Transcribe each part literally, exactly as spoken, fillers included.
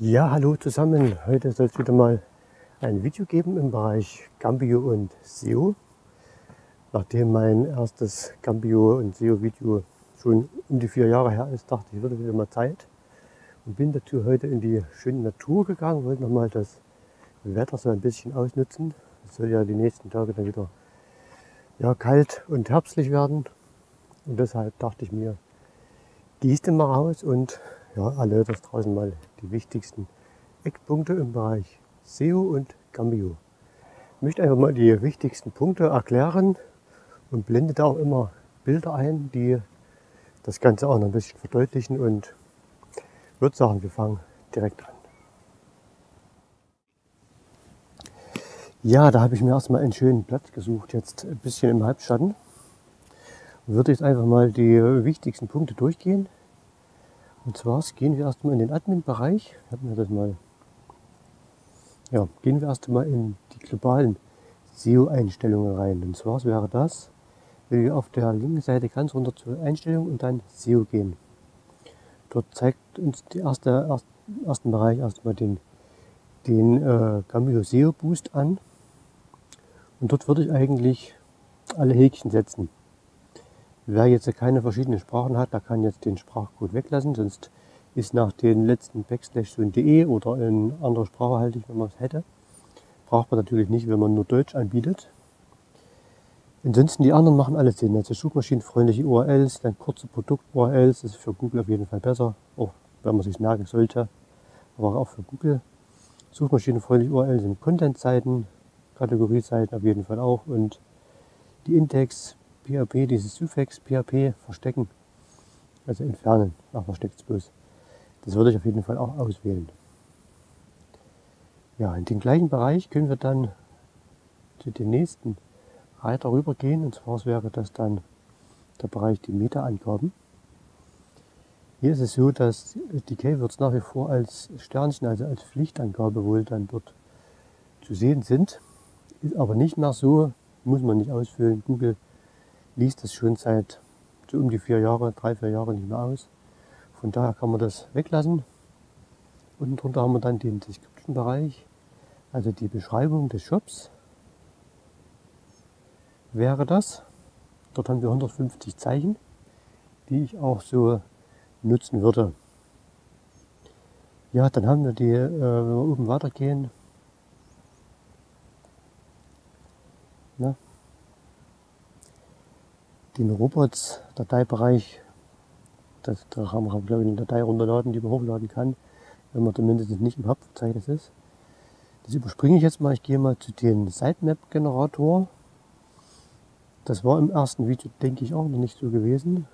Ja, hallo zusammen. Heute soll es wieder mal ein Video geben im Bereich Cambio und S E O. Nachdem mein erstes Cambio und S E O Video schon um die vier Jahre her ist, dachte ich, würde wieder mal Zeit. Und bin dazu heute in die schöne Natur gegangen, wollte nochmal das Wetter so ein bisschen ausnutzen. Es soll ja die nächsten Tage dann wieder ja, kalt und herbstlich werden. Und deshalb dachte ich mir, gehst du mal raus und ja, erläutere draußen mal die wichtigsten Eckpunkte im Bereich S E O und Cambio. Ich möchte einfach mal die wichtigsten Punkte erklären und blende da auch immer Bilder ein, die das Ganze auch noch ein bisschen verdeutlichen, und würde sagen, wir fangen direkt an. Ja, da habe ich mir erstmal einen schönen Platz gesucht, jetzt ein bisschen im Halbschatten. Und würde jetzt einfach mal die wichtigsten Punkte durchgehen. Und zwar gehen wir erstmal in den Admin-Bereich. Ja, gehen wir erstmal in die globalen S E O-Einstellungen rein. Und zwar wäre das, wenn wir auf der linken Seite ganz runter zur Einstellung und dann S E O gehen. Dort zeigt uns der erste, erst, ersten Bereich erstmal den, den äh, Cambio S E O Boost an. Und dort würde ich eigentlich alle Häkchen setzen. Wer jetzt keine verschiedenen Sprachen hat, der kann jetzt den Sprachcode weglassen, sonst ist nach den letzten Backslash so ein D E oder in anderer Sprache haltig, wenn man es hätte. Braucht man natürlich nicht, wenn man nur Deutsch anbietet. Ansonsten die anderen machen alles Sinn. Also suchmaschinenfreundliche U R Ls, dann kurze Produkt-U R Ls, das ist für Google auf jeden Fall besser, auch wenn man sich merken sollte, aber auch für Google. Suchmaschinenfreundliche U R Ls sind Content-Seiten, Kategorie-Seiten auf jeden Fall auch, und die Index, P H P, dieses Suffix, P H P verstecken, also entfernen, nach versteckt bloß. Das würde ich auf jeden Fall auch auswählen. Ja, in den gleichen Bereich können wir dann zu dem nächsten Reiter rübergehen, und zwar wäre das dann der Bereich die Meta-Angaben. Hier ist es so, dass die Keywords nach wie vor als Sternchen, also als Pflichtangabe wohl dann dort zu sehen sind. Ist aber nicht mehr so, muss man nicht ausfüllen. Google liest das schon seit so um die vier Jahre, drei, vier Jahre nicht mehr aus. Von daher kann man das weglassen. Unten drunter haben wir dann den Description-Bereich, also die Beschreibung des Shops wäre das. Dort haben wir hundertfünfzig Zeichen, die ich auch so nutzen würde. Ja, dann haben wir die, äh, wenn wir oben weitergehen, na, den Robots-Dateibereich, das, da haben wir, glaube ich, eine Datei runterladen, die man hochladen kann, wenn man zumindest nicht im Hauptverzeichnis ist. Das überspringe ich jetzt mal. Ich gehe mal zu den Sitemap-Generator. Das war im ersten Video, denke ich, auch noch nicht so gewesen.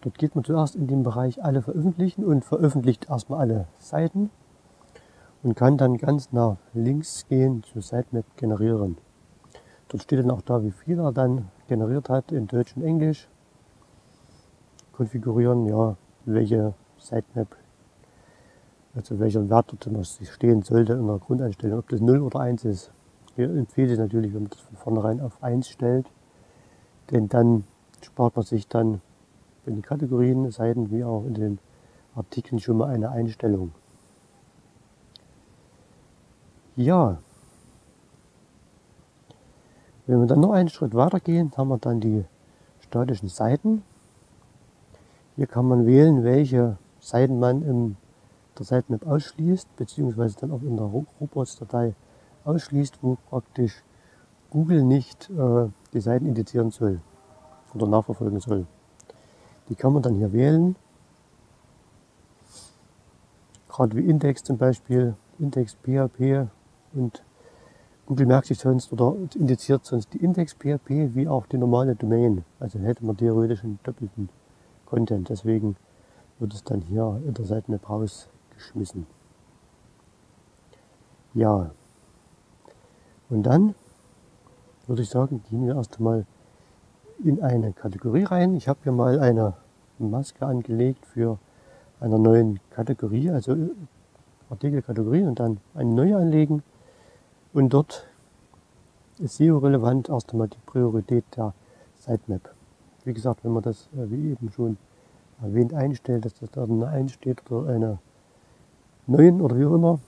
Dort geht man zuerst in den Bereich alle veröffentlichen und veröffentlicht erstmal alle Seiten und kann dann ganz nach links gehen zu Sitemap generieren. Dort steht dann auch da, wie viel er dann generiert hat in Deutsch und Englisch. Konfigurieren, ja, welche Sitemap, also welcher Wert dort stehen sollte in der Grundeinstellung, ob das null oder eins ist. Hier empfehle ich natürlich, wenn man das von vornherein auf eins stellt, denn dann spart man sich dann in den Kategorien, Seiten wie auch in den Artikeln schon mal eine Einstellung. Ja, wenn wir dann noch einen Schritt weitergehen, haben wir dann die statischen Seiten. Hier kann man wählen, welche Seiten man in der Sitemap ausschließt, beziehungsweise dann auch in der Robots-Datei ausschließt, wo praktisch Google nicht äh, die Seiten indizieren soll oder nachverfolgen soll. Die kann man dann hier wählen. Gerade wie Index zum Beispiel, Index P H P, und Google merkt sich sonst oder indiziert sonst die Index P H P wie auch die normale Domain. Also hätte man theoretisch einen doppelten Content. Deswegen wird es dann hier in der Sitemap rausgeschmissen. Ja. Und dann würde ich sagen, gehen wir erst einmal in eine Kategorie rein. Ich habe hier mal eine Maske angelegt für eine neue Kategorie, also Artikelkategorie, und dann eine neue anlegen. Und dort ist S E O-relevant erst einmal die Priorität der Sitemap. Wie gesagt, wenn man das, wie eben schon erwähnt, einstellt, dass das da eine eins steht oder eine neuen oder wie auch immer,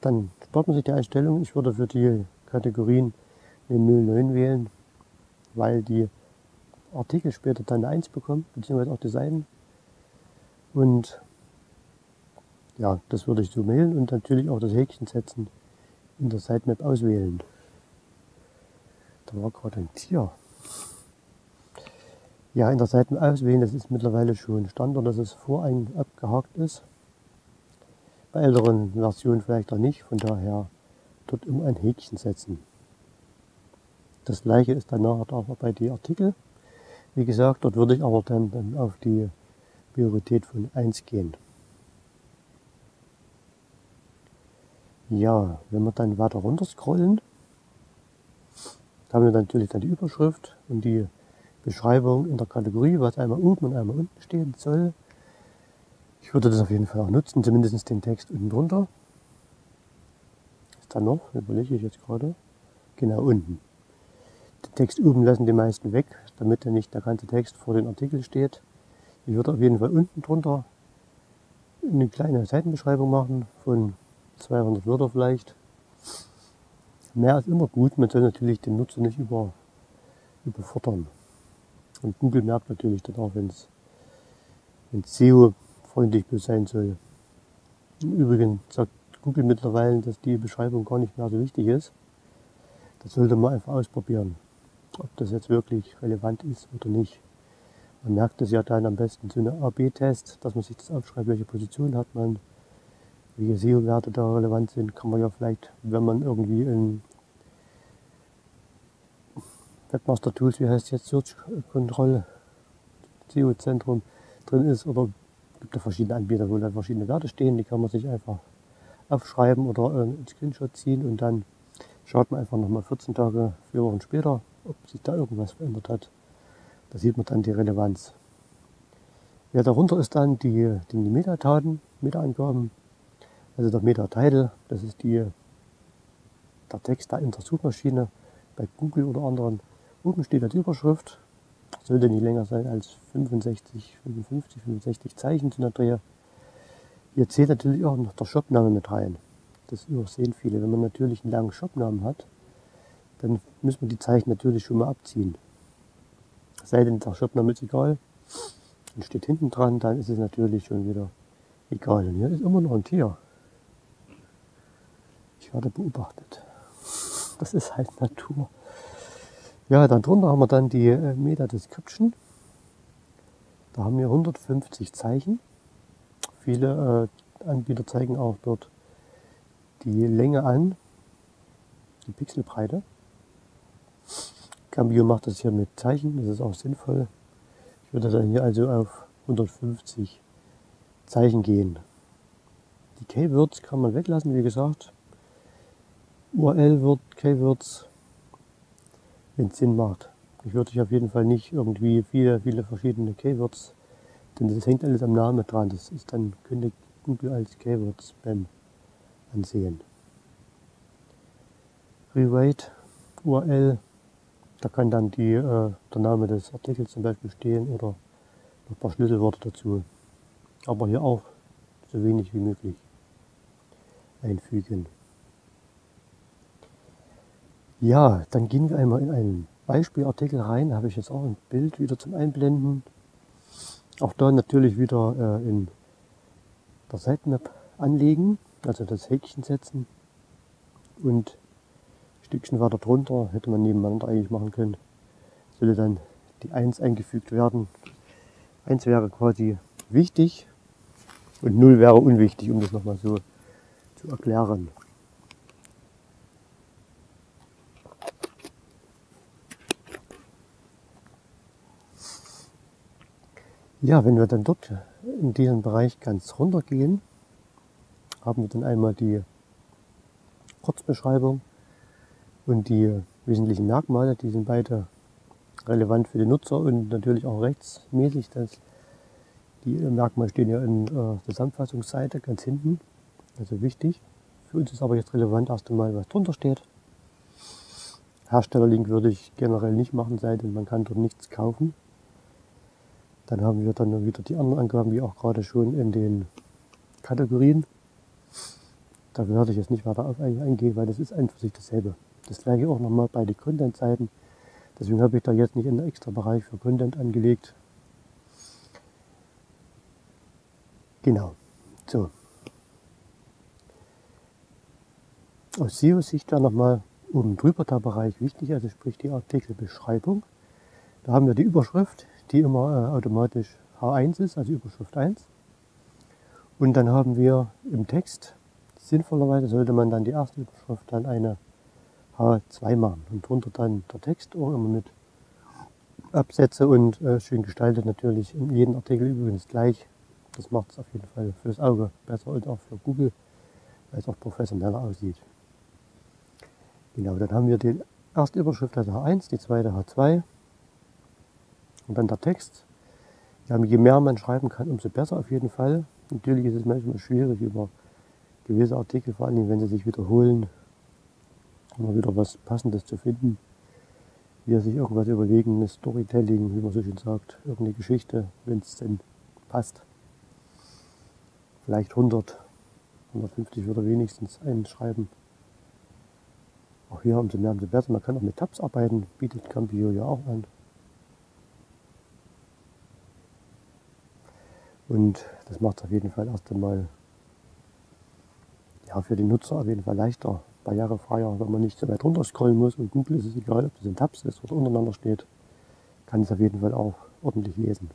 dann spart man sich die Einstellung. Ich würde für die Kategorien den null neun wählen, weil die Artikel später dann eine eins bekommen, beziehungsweise auch die Seiten. Und ja, das würde ich so wählen und natürlich auch das Häkchen setzen in der Sitemap auswählen. Da war gerade ein Tier. Ja, in der Seite auswählen, das ist mittlerweile schon Standard, dass es vorein abgehakt ist. Bei älteren Versionen vielleicht auch nicht, von daher dort immer ein Häkchen setzen. Das gleiche ist danach auch bei den Artikeln. Wie gesagt, dort würde ich aber dann, dann auf die Priorität von eins gehen. Ja, wenn wir dann weiter runter scrollen, haben wir natürlich dann die Überschrift und die Beschreibung in der Kategorie, was einmal oben und einmal unten stehen soll. Ich würde das auf jeden Fall auch nutzen, zumindest den Text unten drunter. Ist da noch, überlege ich jetzt gerade, genau unten. Den Text oben lassen die meisten weg, damit ja nicht der ganze Text vor dem Artikel steht. Ich würde auf jeden Fall unten drunter eine kleine Seitenbeschreibung machen, von zweihundert Wörter vielleicht. Mehr ist immer gut, man soll natürlich den Nutzer nicht über, überfordern. Und Google merkt natürlich dann auch, wenn es S E O-freundlich sein soll. Im Übrigen sagt Google mittlerweile, dass die Beschreibung gar nicht mehr so wichtig ist. Das sollte man einfach ausprobieren, ob das jetzt wirklich relevant ist oder nicht. Man merkt das ja dann am besten so eine A B Test, dass man sich das aufschreibt, welche Position hat man, welche S E O-Werte da relevant sind, kann man ja vielleicht, wenn man irgendwie in Webmaster Tools, wie heißt jetzt Search Control, S E O-Zentrum drin ist, oder gibt da verschiedene Anbieter, wo da verschiedene Werte stehen, die kann man sich einfach aufschreiben oder einen Screenshot ziehen und dann schaut man einfach nochmal vierzehn Tage, vier Wochen später, ob sich da irgendwas verändert hat. Da sieht man dann die Relevanz. Ja, darunter ist dann die, die Metadaten, Meta-Angaben, also der Meta-Title, das ist die, der Text da in der Suchmaschine bei Google oder anderen. Oben steht als Überschrift, sollte nicht länger sein als fünfundsechzig, fünfundfünfzig, fünfundsechzig Zeichen zu einer Drehe. Hier zählt natürlich auch noch der Shopname mit rein. Das übersehen viele. Wenn man natürlich einen langen Shopnamen hat, dann müssen wir die Zeichen natürlich schon mal abziehen. Sei denn der Shopname ist egal, dann steht hinten dran, dann ist es natürlich schon wieder egal. Und hier ist immer noch ein Tier. Ich werde beobachtet. Das ist halt Natur. Ja, dann drunter haben wir dann die äh, Meta-Description. Da haben wir hundertfünfzig Zeichen. Viele äh, Anbieter zeigen auch dort die Länge an, die Pixelbreite. Cambio macht das hier mit Zeichen, das ist auch sinnvoll. Ich würde dann hier also auf hundertfünfzig Zeichen gehen. Die Keywords kann man weglassen, wie gesagt. U R L-Word, Keywords, wenn es Sinn macht. Ich würde ich auf jeden Fall nicht irgendwie viele, viele verschiedene Keywords, denn das hängt alles am Namen dran. Das ist dann, könnte Google als Keyword-Spam ansehen. Rewrite, U R L, da kann dann die, äh, der Name des Artikels zum Beispiel stehen oder noch ein paar Schlüsselwörter dazu. Aber hier auch so wenig wie möglich einfügen. Ja, dann gehen wir einmal in einen Beispielartikel rein. Da habe ich jetzt auch ein Bild wieder zum Einblenden. Auch da natürlich wieder äh, in der Sitemap anlegen, also das Häkchen setzen. Und ein Stückchen weiter drunter hätte man nebeneinander eigentlich machen können. Sollte dann die eins eingefügt werden. eins wäre quasi wichtig und null wäre unwichtig, um das nochmal so zu erklären. Ja, wenn wir dann dort in diesem Bereich ganz runter gehen, haben wir dann einmal die Kurzbeschreibung und die wesentlichen Merkmale. Die sind beide relevant für den Nutzer und natürlich auch rechtsmäßig. Dass die Merkmale stehen ja in der Zusammenfassungsseite ganz hinten, also wichtig. Für uns ist aber jetzt relevant erst einmal, was drunter steht. Herstellerlink würde ich generell nicht machen, sei denn man kann dort nichts kaufen. Dann haben wir dann wieder die anderen Angaben, wie auch gerade schon in den Kategorien. Da werde ich jetzt nicht weiter auf eingehen, weil das ist an und für sich dasselbe. Das gleiche auch nochmal bei den Content-Seiten. Deswegen habe ich da jetzt nicht einen extra Bereich für Content angelegt. Genau. So. Aus S E O-Sicht dann nochmal oben drüber der Bereich wichtig, also sprich die Artikelbeschreibung. Da haben wir die Überschrift, die immer äh, automatisch H eins ist, also Überschrift eins. Und dann haben wir im Text, sinnvollerweise sollte man dann die erste Überschrift dann eine H zwei machen und drunter dann der Text, auch immer mit Absätze und äh, schön gestaltet natürlich, in jedem Artikel übrigens gleich. Das macht es auf jeden Fall fürs Auge besser und auch für Google, weil es auch professioneller aussieht. Genau, dann haben wir die erste Überschrift, also H eins, die zweite H zwei und dann der Text. Ja, je mehr man schreiben kann, umso besser auf jeden Fall. Natürlich ist es manchmal schwierig über gewisse Artikel, vor allem wenn sie sich wiederholen, immer wieder was Passendes zu finden. Hier sich irgendwas überlegen, das Storytelling, wie man so schön sagt, irgendeine Geschichte, wenn es denn passt. Vielleicht hundert, hundertfünfzig würde wenigstens einschreiben. Auch hier umso mehr, umso besser. Man kann auch mit Tabs arbeiten, bietet Cambio ja auch an. Und das macht es auf jeden Fall erst einmal ja, für den Nutzer auf jeden Fall leichter, barrierefreier, wenn man nicht so weit runter scrollen muss. Und Google ist es egal, ob das in Tabs ist oder untereinander steht, kann es auf jeden Fall auch ordentlich lesen.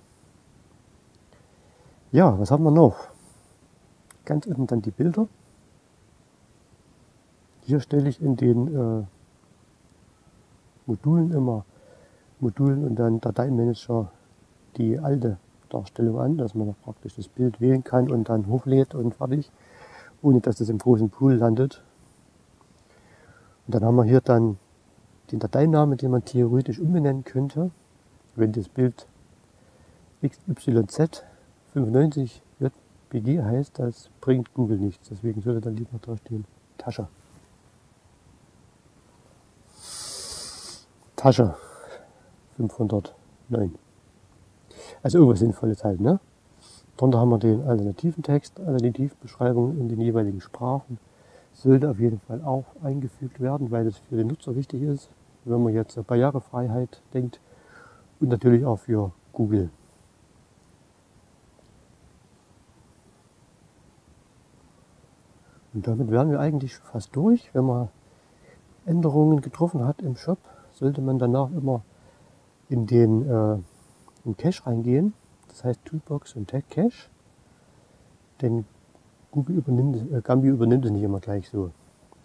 Ja, was haben wir noch? Ganz unten dann die Bilder. Hier stelle ich in den äh, Modulen immer Modulen und dann Dateimanager die alte Darstellung an, dass man da praktisch das Bild wählen kann und dann hochlädt und fertig, ohne dass das im großen Pool landet. Und dann haben wir hier dann den Dateinamen, den man theoretisch umbenennen könnte, wenn das Bild X Y Z fünfundneunzig J P G heißt, das bringt Google nichts, deswegen sollte dann lieber da stehen Tasche. Tasche fünfhundertneun. Also irgendwas Sinnvolles halt, ne? Darunter haben wir den alternativen Text, Alternativbeschreibungen in den jeweiligen Sprachen. Sollte auf jeden Fall auch eingefügt werden, weil das für den Nutzer wichtig ist, wenn man jetzt Barrierefreiheit denkt und natürlich auch für Google. Und damit wären wir eigentlich fast durch. Wenn man Änderungen getroffen hat im Shop, sollte man danach immer in den äh, in Cache reingehen, das heißt Toolbox und Tag Cache, denn Google übernimmt, äh, Cambio übernimmt es nicht immer gleich so.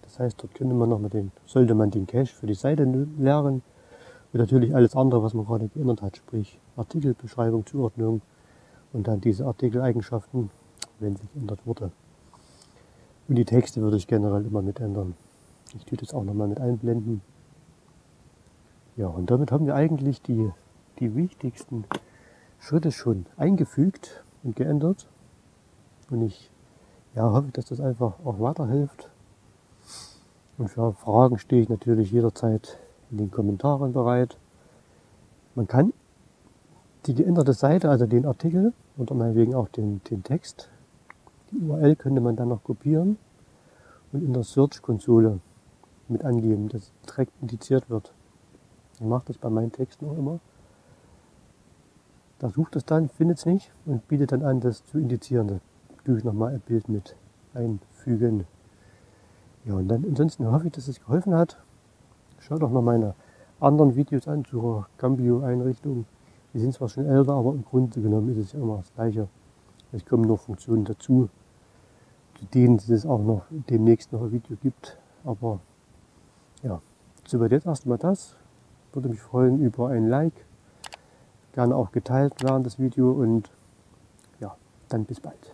Das heißt, dort könnte man noch mal den, sollte man den Cache für die Seite leeren und natürlich alles andere, was man gerade geändert hat, sprich Artikelbeschreibung, Zuordnung und dann diese Artikeleigenschaften, wenn sich ändert wurde. Und die Texte würde ich generell immer mit ändern. Ich tue das auch nochmal mit einblenden. Ja, und damit haben wir eigentlich die, die wichtigsten Schritte schon eingefügt und geändert. Und ich ja, hoffe, dass das einfach auch weiterhilft. Und für Fragen stehe ich natürlich jederzeit in den Kommentaren bereit. Man kann die geänderte Seite, also den Artikel oder meinetwegen auch den, den Text, die U R L könnte man dann noch kopieren und in der Search-Konsole mit angeben, dass direkt indiziert wird. Ich mache das bei meinen Texten auch immer. Da sucht es dann, findet es nicht und bietet dann an, das zu indizieren. Da tue ich nochmal ein Bild mit einfügen. Ja, und dann ansonsten hoffe ich, dass es geholfen hat. Schaut doch noch meine anderen Videos an zur Cambio-Einrichtung. Die sind zwar schon älter, aber im Grunde genommen ist es ja immer das Gleiche. Es kommen noch Funktionen dazu, zu denen es auch noch demnächst noch ein Video gibt. Aber ja, soweit jetzt erstmal das. Würde mich freuen über ein Like. Gerne auch geteilt während des Videos und ja, dann bis bald.